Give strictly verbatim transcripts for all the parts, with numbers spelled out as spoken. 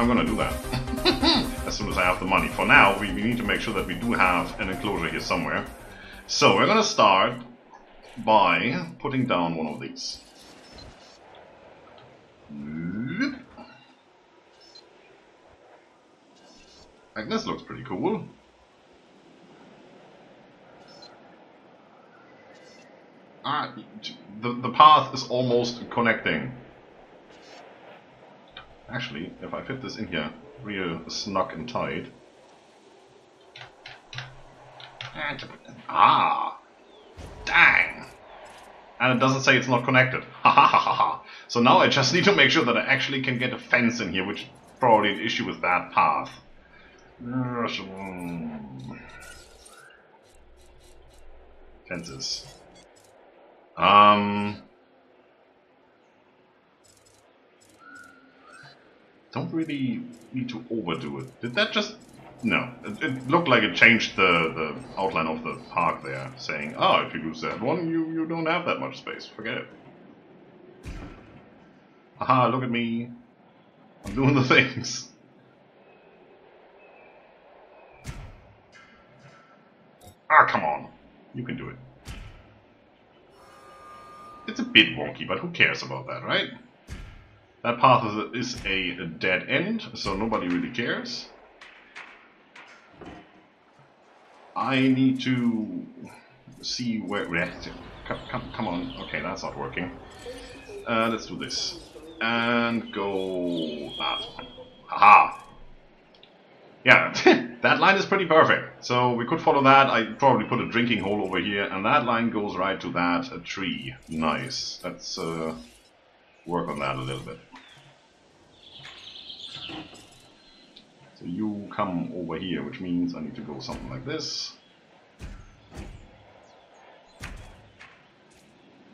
I'm gonna do that as soon as I have the money. For now, we, we need to make sure that we do have an enclosure here somewhere. So we're gonna start by putting down one of these. Like, this looks pretty cool. Ah, the, the path is almost connecting. Actually, if I fit this in here real snug and tight. Ah! Dang! And it doesn't say it's not connected. Ha ha ha ha ha. So now I just need to make sure that I actually can get a fence in here, which is probably an issue with that path. Fences. Um, don't really need to overdo it. Did that just... No. It, it looked like it changed the, the outline of the park there, saying, oh, if you lose that one, you, you don't have that much space. Forget it. Haha, look at me. I'm doing the things. Ah, come on. You can do it. It's a bit wonky, but who cares about that, right? That path is a, is a dead end, so nobody really cares. I need to see where... Come, come, come on. Okay, that's not working. Uh, let's do this. And go... that. Haha! Yeah. That line is pretty perfect, so we could follow that. I probably put a drinking hole over here, and that line goes right to that uh, tree. Nice. Let's uh, work on that a little bit. So you come over here, which means I need to go something like this.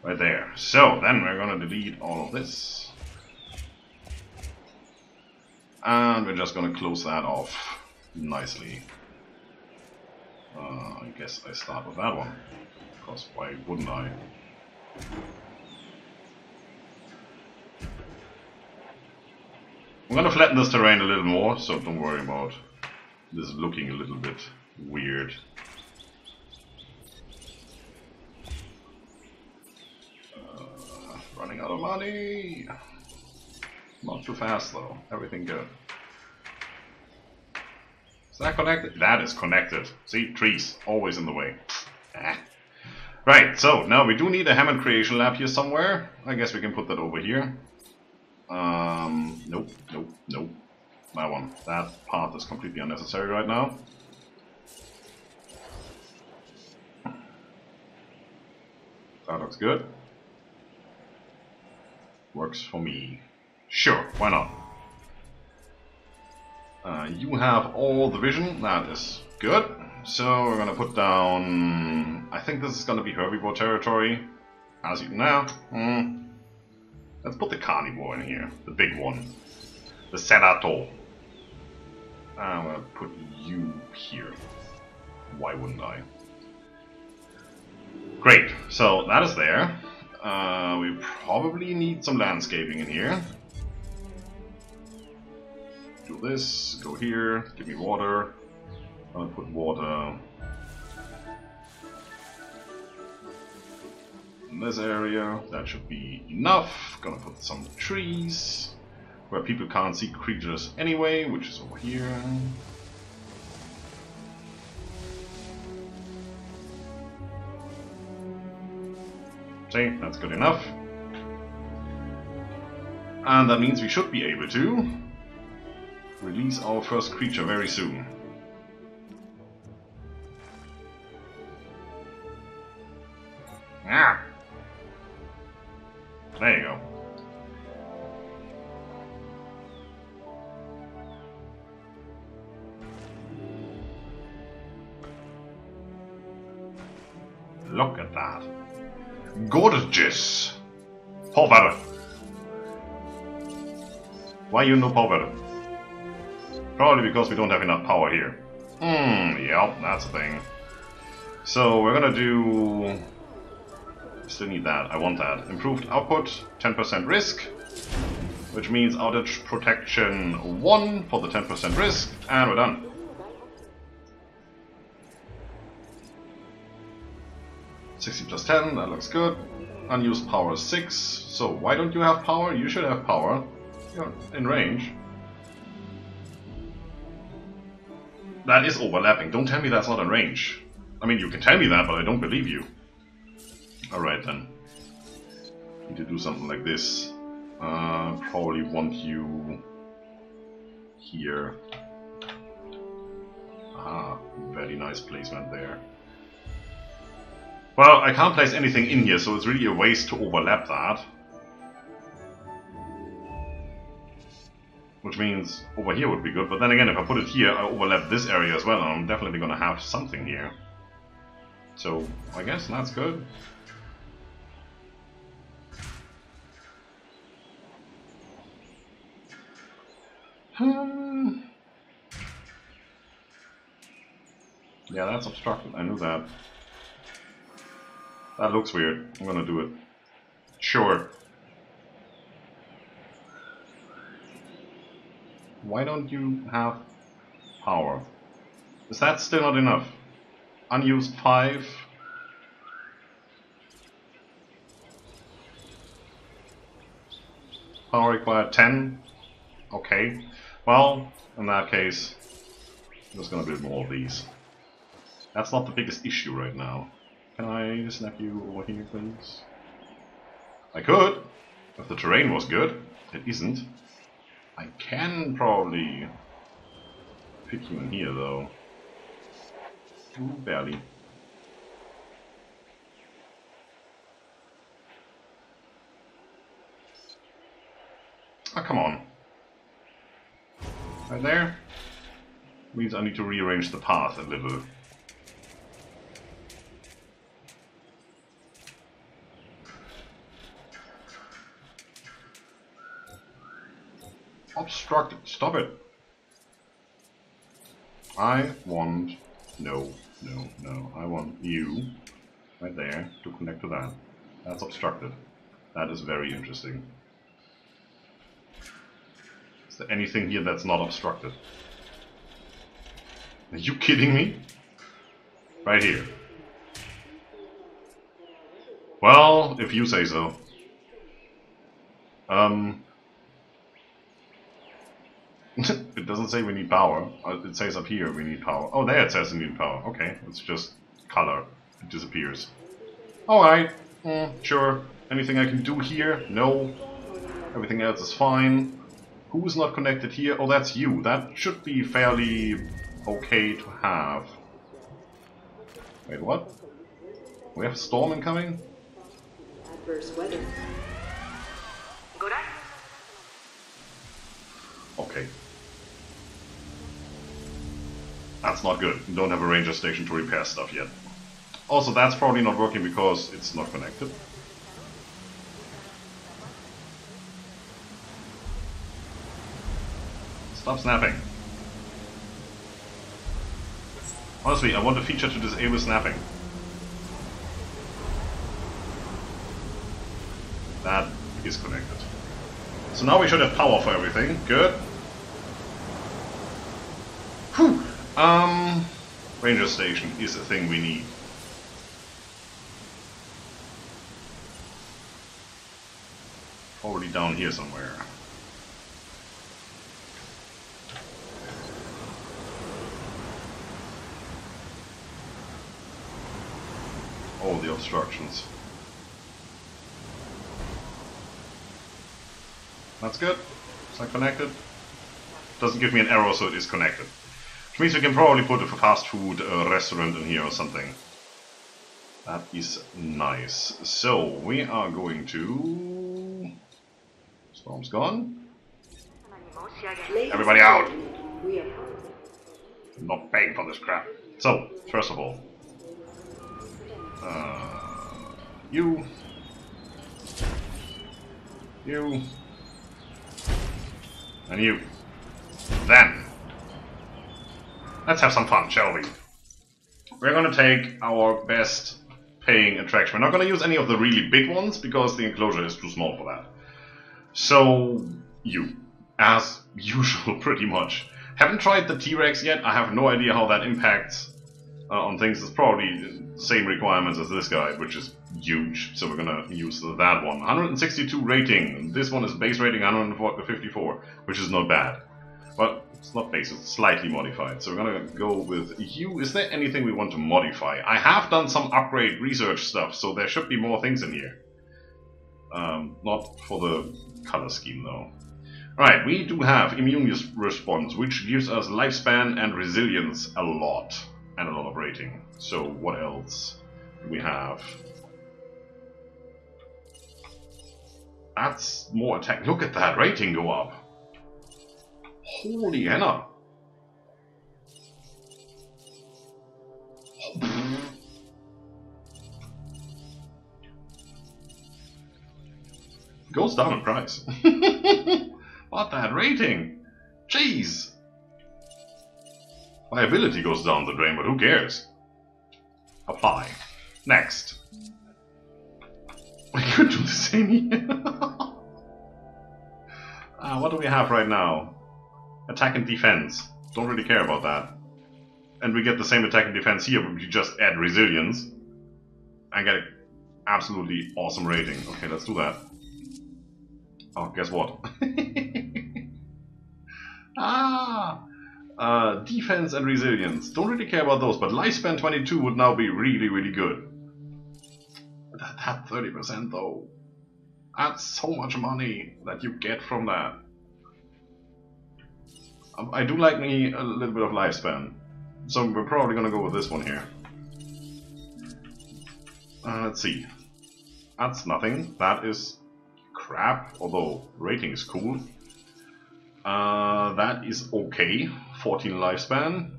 Right there. So then we're going to delete all of this. And we're just going to close that off. Nicely. Uh, I guess I start with that one, because why wouldn't I? I'm gonna flatten this terrain a little more, so don't worry about this looking a little bit weird. Uh, running out of money. Not too fast though. Everything good. Is that connected? That is connected. See, trees always in the way. Ah. Right, so now we do need a Hammond creation lab here somewhere. I guess we can put that over here. Um, nope, nope, nope. That one. That path is completely unnecessary right now. That looks good. Works for me. Sure, why not? Uh, you have all the vision, that is good. So we're gonna put down... I think this is gonna be herbivore territory. As you know. Mm. Let's put the carnivore in here, the big one. The Cerato. I'm gonna put you here. Why wouldn't I? Great, so that is there. Uh, we probably need some landscaping in here. Do this, go here, give me water. I'll put water in this area. That should be enough. Gonna put some trees where people can't see creatures anyway, which is over here. See, that's good enough. And that means we should be able to release our first creature very soon. Ah. There you go. Look at that. Gorgeous. Power. Why you no power? Probably because we don't have enough power here. Hmm, yeah, that's a thing. So we're gonna do... Still need that, I want that. Improved output, ten percent risk. which means outage protection one for the ten percent risk, and we're done. sixty plus ten, that looks good. Unused power is six, so why don't you have power? You should have power. You're in range. That is overlapping. Don't tell me that's not in range. I mean, you can tell me that, but I don't believe you. Alright then. Need to do something like this. Uh, probably want you here. Ah, very nice placement there. Well, I can't place anything in here, so it's really a waste to overlap that. Which means over here would be good, but then again, if I put it here, I overlap this area as well, and I'm definitely gonna have something here. So, I guess that's good. Hmm. Yeah, that's obstructed, I knew that. That looks weird. I'm gonna do it. Sure. Why don't you have power? Is that still not enough? Unused five. Power required ten. Okay. Well, in that case, I'm just gonna build more of these. That's not the biggest issue right now. Can I snap you over here, please? I could, if the terrain was good. It isn't. I can probably pick you in here, though. Ooh, barely. Ah, oh, come on. Right there. Means I need to rearrange the path a little. Obstructed. Stop it. I want... No, no, no. I want you, right there, to connect to that. That's obstructed. That is very interesting. Is there anything here that's not obstructed? Are you kidding me? Right here. Well, if you say so. Um... It doesn't say we need power. It says up here we need power. Oh, there it says we need power. Okay, it's just color. It disappears. Alright, mm, sure. Anything I can do here? No. Everything else is fine. Who's not connected here? Oh, that's you. That should be fairly okay to have. Wait, what? We have a storm incoming? Adverse weather. Okay. That's not good. We don't have a ranger station to repair stuff yet. Also, that's probably not working because it's not connected. Stop snapping. Honestly, I want a feature to disable snapping. That is connected. So now we should have power for everything. Good. Whew. Um, Ranger Station is a thing we need. Already down here somewhere. All the obstructions. That's good. Is that connected? Doesn't give me an error, so it is connected. Which means we can probably put a fast food uh, restaurant in here or something. That is nice. So, we are going to... Storm's gone. Everybody out! I'm not paying for this crap. So, first of all... Uh, you... You... And you. Then. Let's have some fun, shall we? We're gonna take our best paying attraction. We're not gonna use any of the really big ones because the enclosure is too small for that. So, you, as usual, pretty much. Haven't tried the T-Rex yet. I have no idea how that impacts uh, on things. It's probably the same requirements as this guy, which is huge, so we're gonna use that one. one hundred sixty-two rating. This one is base rating one hundred fifty-four, which is not bad. Well, it's not base, it's slightly modified. So we're gonna go with you. Is there anything we want to modify? I have done some upgrade research stuff, so there should be more things in here. Um, not for the color scheme, though. Alright, we do have immune response, which gives us lifespan and resilience a lot, and a lot of rating. So what else do we have? That's more attack. Look at that rating go up. Holy henna. Goes down in price. What that rating? Jeez. Viability goes down the drain, but who cares? Apply. Next. We could do the same here. uh, what do we have right now? Attack and defense. Don't really care about that. And we get the same attack and defense here, but we just add resilience. I get an absolutely awesome rating. Okay, let's do that. Oh, guess what? ah, uh, defense and resilience. Don't really care about those, but lifespan twenty-two would now be really, really good. That, that thirty percent though. That's so much money that you get from that. I do like me a little bit of lifespan, so we're probably gonna go with this one here. Uh, let's see. That's nothing. That is crap, although rating is cool. Uh, that is okay. fourteen lifespan.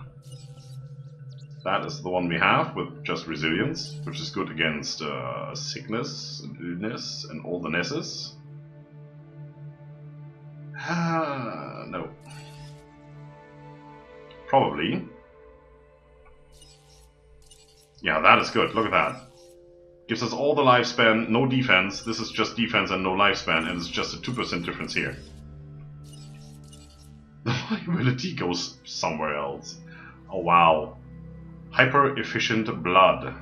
That is the one we have with just resilience, which is good against uh, sickness, and illness, and all the nesses. Ah, no. Probably. Yeah, that is good. Look at that. Gives us all the lifespan, no defense. This is just defense and no lifespan, and it's just a two percent difference here. The viability goes somewhere else. Oh, wow. Hyper-efficient blood.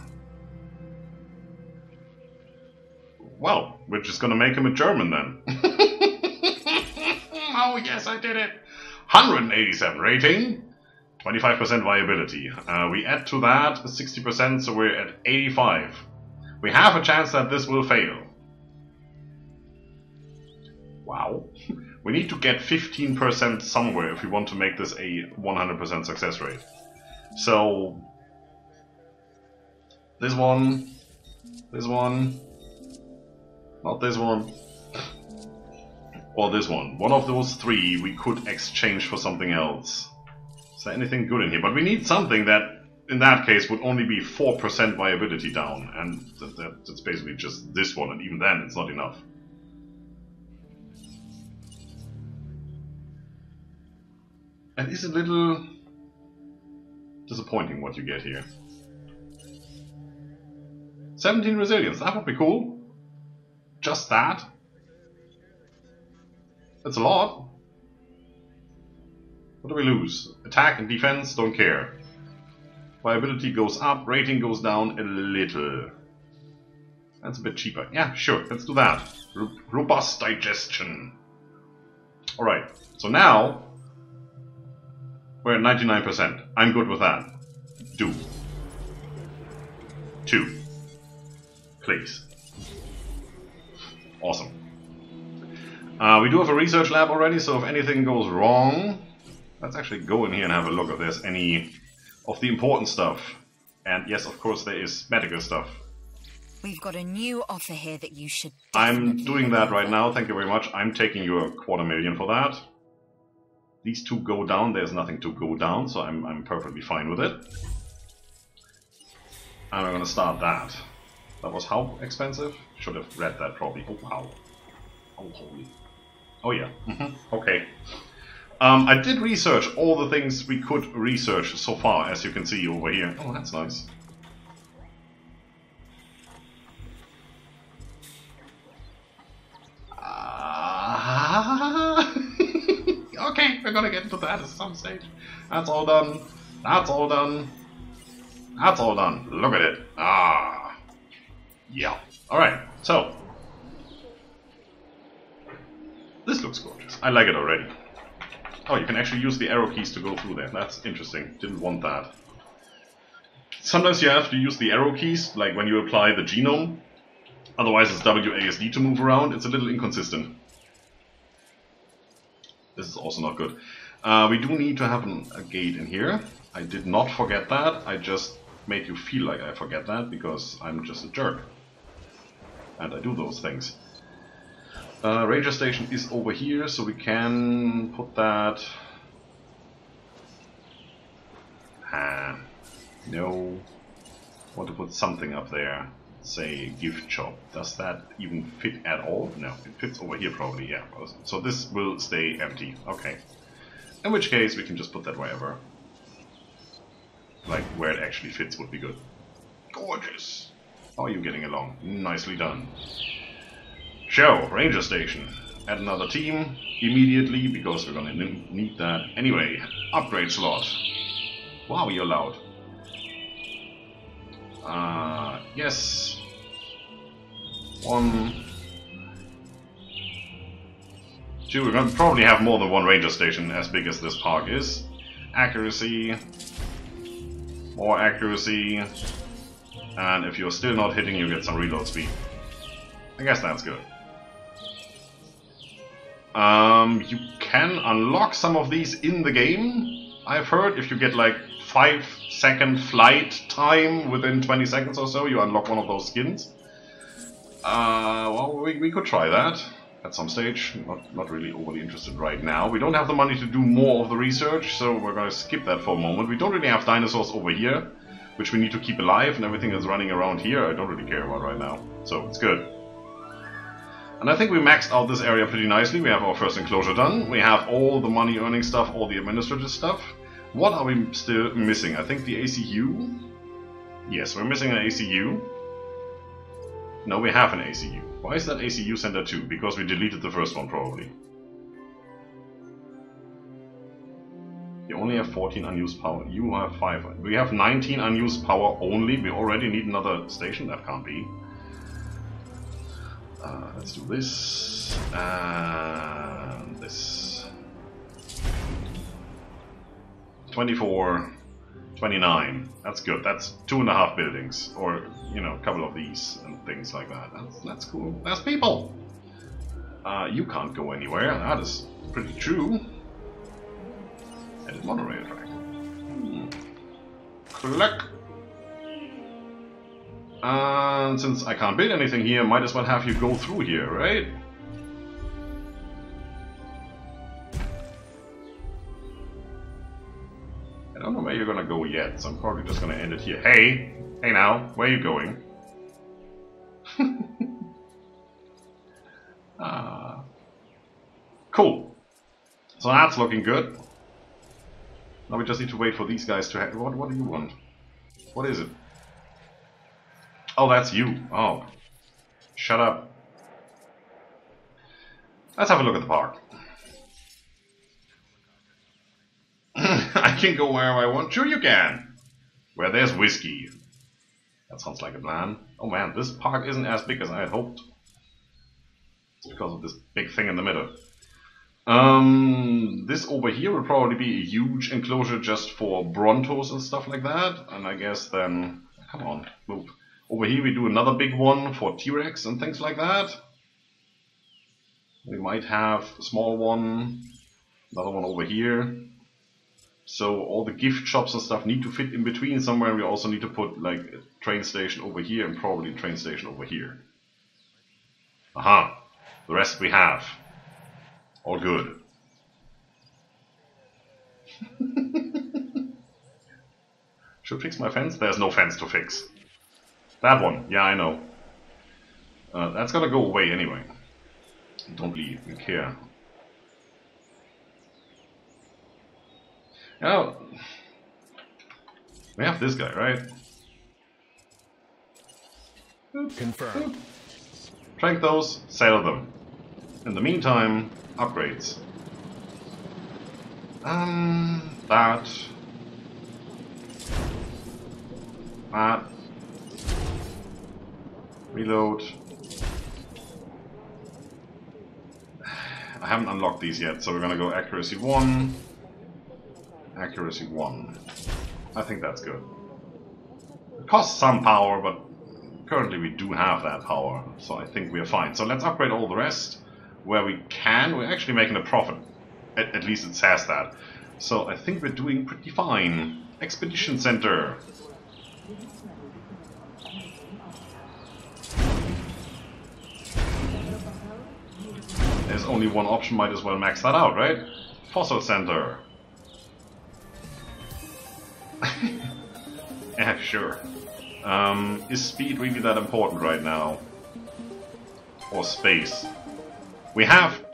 Well, we're just gonna make him a German then. Oh, yes, I did it! one hundred eighty-seven rating. twenty-five percent viability. Uh, we add to that sixty percent, so we're at eighty-five. We have a chance that this will fail. Wow. We need to get fifteen percent somewhere if we want to make this a one hundred percent success rate. So this one, this one, not this one, or this one. One of those three we could exchange for something else. Is there anything good in here? But we need something that, in that case, would only be four percent viability down, and that, that, that's basically just this one, and even then it's not enough. And it's a little disappointing what you get here. seventeen resilience, that would be cool. Just that. That's a lot. What do we lose? Attack and defense, don't care. Viability goes up, rating goes down a little. That's a bit cheaper. Yeah, sure, let's do that. R robust digestion. Alright, so now we're at ninety-nine percent. I'm good with that. Do. Two. Please. Awesome. Uh, we do have a research lab already, so if anything goes wrong, let's actually go in here and have a look if there's any of the important stuff. And yes, of course, there is medical stuff. We've got a new offer here that you should definitely I'm doing that right now. Thank you very much. I'm taking your quarter million for that. These two go down. There's nothing to go down, so I'm, I'm perfectly fine with it. And we're going to start that. That was how expensive? Should have read that probably. Oh, wow. Oh, holy. Oh, yeah. Okay. Um, I did research all the things we could research so far, as you can see over here. Oh, that's nice. Ah. gonna get into that at some stage. That's all done. That's all done. That's all done. Look at it. Ah. Yeah. Alright, so. This looks gorgeous. I like it already. Oh, you can actually use the arrow keys to go through there. That's interesting. Didn't want that. Sometimes you have to use the arrow keys, like when you apply the genome. Otherwise it's W A S D to move around. It's a little inconsistent. This is also not good. Uh, we do need to have an, a gate in here. I did not forget that. I just made you feel like I forget that because I'm just a jerk. And I do those things. Uh, Ranger Station is over here, so we can put that... Ah, no. I want to put something up there. Say gift shop. Does that even fit at all? No, it fits over here probably, yeah. So this will stay empty, okay. In which case we can just put that wherever. Like where it actually fits would be good. Gorgeous! How are you getting along? Nicely done. Show, Ranger Station. Add another team immediately because we're gonna need that. Anyway, upgrade slot. Wow, you're loud. Uh, yes. One. Two. We're going to probably have more than one ranger station as big as this park is. Accuracy. More accuracy. And if you're still not hitting, you get some reload speed. I guess that's good. Um, you can unlock some of these in the game. I've heard if you get like five... second flight time within twenty seconds or so, you unlock one of those skins. Uh, well, we, we could try that at some stage. Not, not really overly interested right now. We don't have the money to do more of the research, so we're going to skip that for a moment. We don't really have dinosaurs over here, which we need to keep alive, and everything that's running around here I don't really care about right now. So, it's good. And I think we maxed out this area pretty nicely. We have our first enclosure done. We have all the money earning stuff, all the administrative stuff. What are we still missing? I think the A C U? Yes, we're missing an A C U. No, we have an A C U. Why is that A C U Center two? Because we deleted the first one, probably. You only have fourteen unused power. You have five. We have nineteen unused power only. We already need another station. That can't be. Uh, let's do this. And this. twenty-four, twenty-nine, that's good, that's two and a half buildings, or, you know, a couple of these and things like that, that's, that's cool, that's people! Uh, you can't go anywhere, that is pretty true. Edit monorail track. Hmm. Click! And since I can't build anything here, might as well have you go through here, right? I don't know where you're gonna go yet, so I'm probably just gonna end it here. Hey! Hey now! Where are you going? uh, cool! So that's looking good. Now we just need to wait for these guys to ha- what, what do you want? What is it? Oh, that's you. Oh. Shut up. Let's have a look at the park. I can go wherever I want. Sure you can. Where there's whiskey. That sounds like a plan. Oh man, this park isn't as big as I had hoped. It's because of this big thing in the middle. Um, this over here will probably be a huge enclosure just for Brontos and stuff like that. And I guess then... Come on, move. Over here we do another big one for T-Rex and things like that. We might have a small one. Another one over here. So all the gift shops and stuff need to fit in between somewhere. We also need to put like a train station over here and probably a train station over here. Aha! The rest we have. All good. Should fix my fence? There's no fence to fix. That one. Yeah, I know. Uh, that's gonna go away anyway. Don't really care. Oh, we have this guy, right? Confirm. Trank those, sell them. In the meantime, upgrades. Um, that. That. Reload. I haven't unlocked these yet, so we're gonna go accuracy one. Accuracy one. I think that's good. It costs some power, but currently we do have that power, so I think we are fine. So let's upgrade all the rest where we can. We're actually making a profit. At, at least it says that. So I think we're doing pretty fine. Expedition Center. There's only one option, might as well max that out, right? Fossil Center. Yeah, sure. Um, is speed really that important right now? Or space? We have